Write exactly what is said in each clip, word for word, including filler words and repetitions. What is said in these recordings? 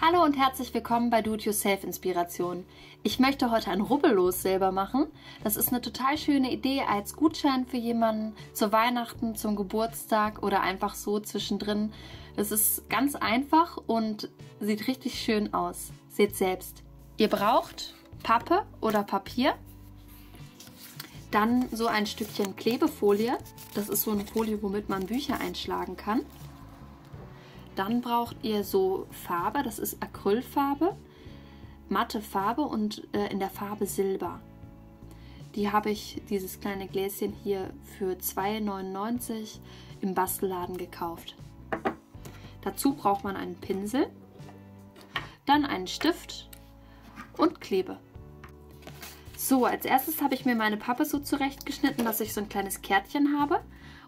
Hallo und herzlich willkommen bei Do-it-yourself-Inspiration. Ich möchte heute ein Rubbellose selber machen. Das ist eine total schöne Idee als Gutschein für jemanden zu Weihnachten, zum Geburtstag oder einfach so zwischendrin. Das ist ganz einfach und sieht richtig schön aus. Seht selbst. Ihr braucht Pappe oder Papier, dann so ein Stückchen Klebefolie. Das ist so eine Folie, womit man Bücher einschlagen kann. Dann braucht ihr so Farbe, das ist Acrylfarbe, matte Farbe und äh, in der Farbe Silber. Die habe ich, dieses kleine Gläschen hier, für zwei neunundneunzig im Bastelladen gekauft. Dazu braucht man einen Pinsel, dann einen Stift und Klebe. So, als erstes habe ich mir meine Pappe so zurechtgeschnitten, dass ich so ein kleines Kärtchen habe.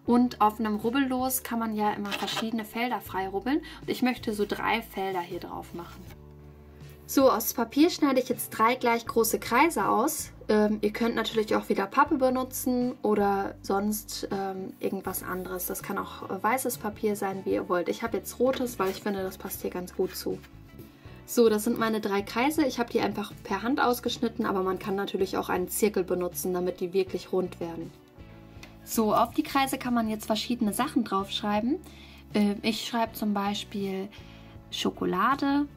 Und auf einem Rubbellos kann man ja immer verschiedene Felder freirubbeln. Und ich möchte so drei Felder hier drauf machen. So, aus Papier schneide ich jetzt drei gleich große Kreise aus. Ähm, ihr könnt natürlich auch wieder Pappe benutzen oder sonst ähm, irgendwas anderes. Das kann auch weißes Papier sein, wie ihr wollt. Ich habe jetzt rotes, weil ich finde, das passt hier ganz gut zu. So, das sind meine drei Kreise. Ich habe die einfach per Hand ausgeschnitten, aber man kann natürlich auch einen Zirkel benutzen, damit die wirklich rund werden. So, auf die Kreise kann man jetzt verschiedene Sachen draufschreiben. Ich schreibe zum Beispiel Schokolade,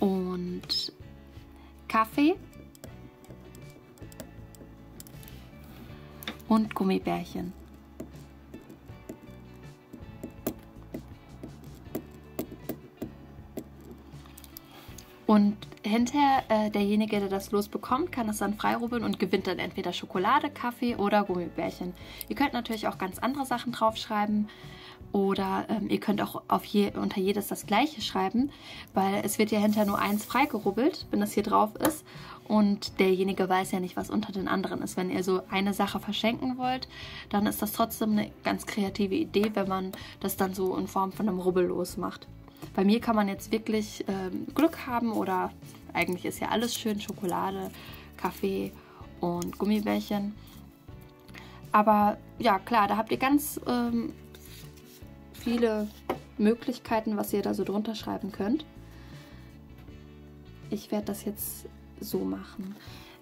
und Kaffee und Gummibärchen. Und hinterher äh, derjenige, der das Los bekommt, kann das dann freirubbeln und gewinnt dann entweder Schokolade, Kaffee oder Gummibärchen. Ihr könnt natürlich auch ganz andere Sachen draufschreiben oder ähm, ihr könnt auch auf je, unter jedes das gleiche schreiben, weil es wird ja hinterher nur eins freigerubbelt, wenn das hier drauf ist, und derjenige weiß ja nicht, was unter den anderen ist. Wenn ihr so eine Sache verschenken wollt, dann ist das trotzdem eine ganz kreative Idee, wenn man das dann so in Form von einem Rubbellos macht. Bei mir kann man jetzt wirklich ähm, Glück haben, oder eigentlich ist ja alles schön, Schokolade, Kaffee und Gummibärchen. Aber ja klar, da habt ihr ganz ähm, viele Möglichkeiten, was ihr da so drunter schreiben könnt. Ich werde das jetzt so machen.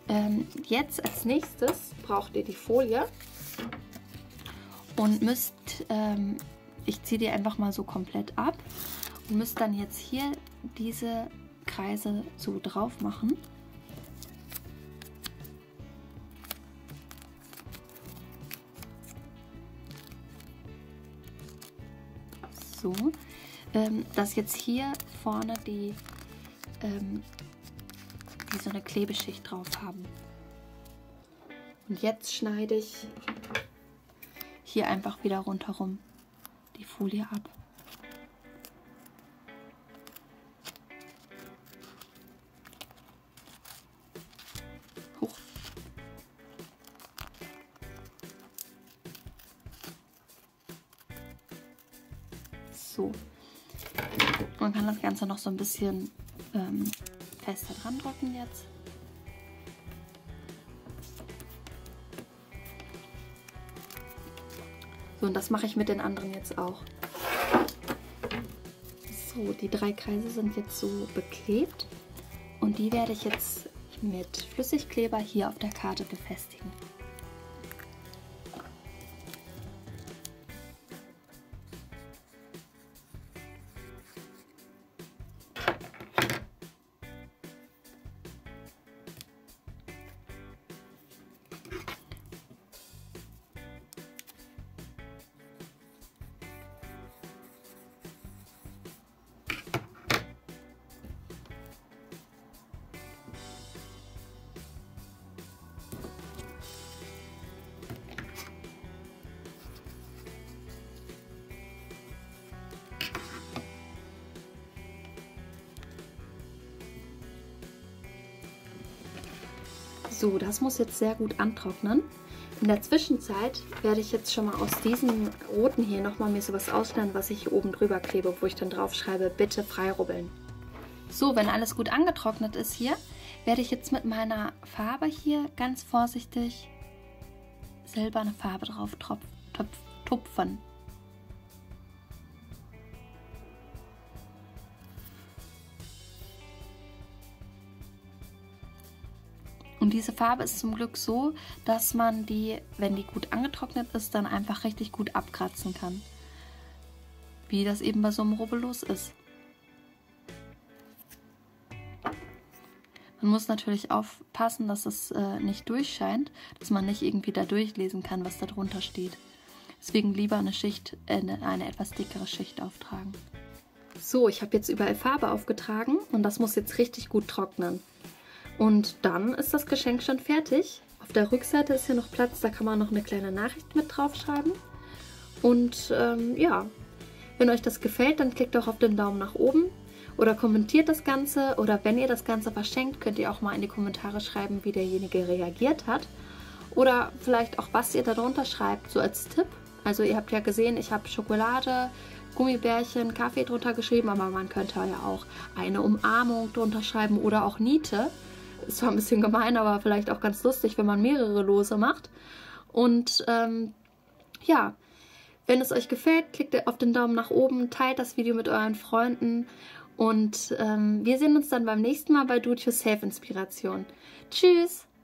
Ähm, jetzt als nächstes braucht ihr die Folie und müsst, ähm, ich ziehe die einfach mal so komplett ab. Ihr müsst dann jetzt hier diese Kreise so drauf machen. So, ähm, dass jetzt hier vorne die, ähm, die so eine Klebeschicht drauf haben. Und jetzt schneide ich hier einfach wieder rundherum die Folie ab. So. Man kann das Ganze noch so ein bisschen ähm, fester dran drücken jetzt. So, und das mache ich mit den anderen jetzt auch. So, die drei Kreise sind jetzt so beklebt und die werde ich jetzt mit Flüssigkleber hier auf der Karte befestigen. So, das muss jetzt sehr gut antrocknen. In der Zwischenzeit werde ich jetzt schon mal aus diesem roten hier nochmal mir sowas ausschneiden, was ich hier oben drüber klebe, wo ich dann drauf schreibe, bitte freirubbeln. So, wenn alles gut angetrocknet ist hier, werde ich jetzt mit meiner Farbe hier ganz vorsichtig silberne Farbe drauf tropfen. Topf, Tupfern. Und diese Farbe ist zum Glück so, dass man die, wenn die gut angetrocknet ist, dann einfach richtig gut abkratzen kann. Wie das eben bei so einem Rubbellose ist. Man muss natürlich aufpassen, dass es äh, nicht durchscheint, dass man nicht irgendwie da durchlesen kann, was da drunter steht. Deswegen lieber eine Schicht, äh, eine etwas dickere Schicht auftragen. So, ich habe jetzt überall Farbe aufgetragen und das muss jetzt richtig gut trocknen. Und dann ist das Geschenk schon fertig. Auf der Rückseite ist hier noch Platz, da kann man noch eine kleine Nachricht mit draufschreiben. Und ähm, ja, wenn euch das gefällt, dann klickt doch auf den Daumen nach oben oder kommentiert das Ganze. Oder wenn ihr das Ganze verschenkt, könnt ihr auch mal in die Kommentare schreiben, wie derjenige reagiert hat. Oder vielleicht auch, was ihr darunter schreibt, so als Tipp. Also ihr habt ja gesehen, ich habe Schokolade, Gummibärchen, Kaffee drunter geschrieben, aber man könnte ja auch eine Umarmung drunter schreiben oder auch Niete. Ist zwar ein bisschen gemein, aber vielleicht auch ganz lustig, wenn man mehrere Lose macht. Und ähm, ja, wenn es euch gefällt, klickt auf den Daumen nach oben, teilt das Video mit euren Freunden und ähm, wir sehen uns dann beim nächsten Mal bei Do-it-yourself-Inspiration. Tschüss!